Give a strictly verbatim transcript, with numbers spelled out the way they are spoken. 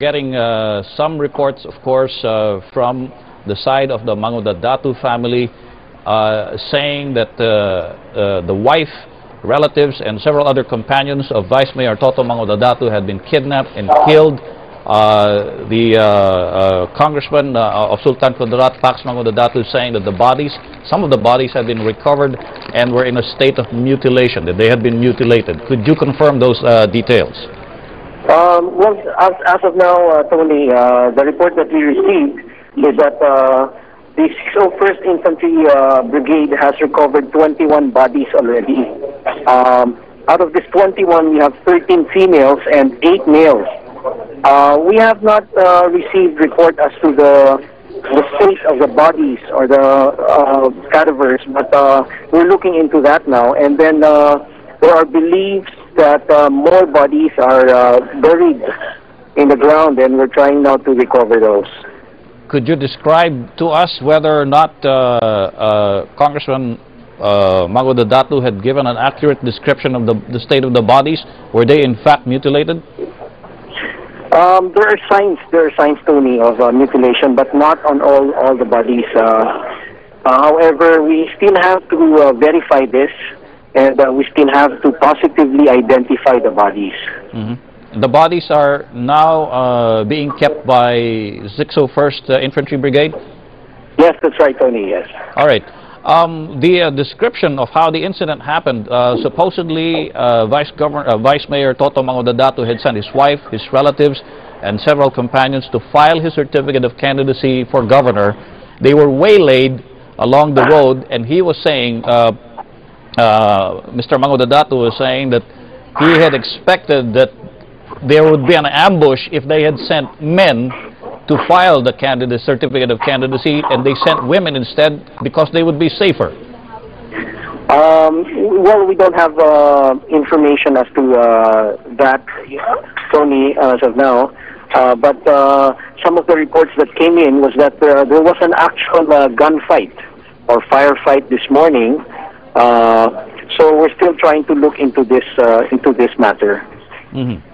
Getting uh, some reports, of course, uh, from the side of the Mangudadatu family uh, saying that uh, uh, the wife, relatives, and several other companions of Vice Mayor Toto Mangudadatu had been kidnapped and killed. Uh, the uh, uh, congressman uh, of Sultan Kudarat, Pax Mangudadatu, saying that the bodies, some of the bodies had been recovered and were in a state of mutilation, that they had been mutilated. Could you confirm those uh, details? Um, well, as, as of now, uh, Tony, uh, the report that we received is that uh, the six oh first Infantry uh, Brigade has recovered twenty-one bodies already. Um, out of this twenty-one, we have thirteen females and eight males. Uh, we have not uh, received report as to the, the state of the bodies or the uh, cadavers, but uh, we're looking into that now. And then uh, there are beliefs that uh, more bodies are uh, buried in the ground, and we're trying now to recover those. Could you describe to us whether or not uh, uh, Congressman uh, Mangudadatu had given an accurate description of the, the state of the bodies? Were they in fact mutilated? Um, there are signs, there are signs, Tony, of uh, mutilation, but not on all, all the bodies. Uh, uh, however, we still have to uh, verify this, and uh, we still have to positively identify the bodies. Mm-hmm. The bodies are now uh, being kept by six oh first uh, Infantry Brigade? Yes, that's right, Tony, yes. All right. Um, the uh, description of how the incident happened, uh, supposedly uh, Vice, Governor, uh, Vice Mayor Toto Mangudadatu had sent his wife, his relatives, and several companions to file his certificate of candidacy for governor. They were waylaid along the road, and he was saying, uh, uh, Mister Mangudadatu was saying that he had expected that there would be an ambush if they had sent men to file the candidate certificate of candidacy, and they sent women instead because they would be safer. Um, well, we don't have uh, information as to uh, that, Tony, as of now. Uh, but uh, some of the reports that came in was that uh, there was an actual uh, gunfight or firefight this morning. Uh, so we're still trying to look into this uh, into this matter. Mm-hmm.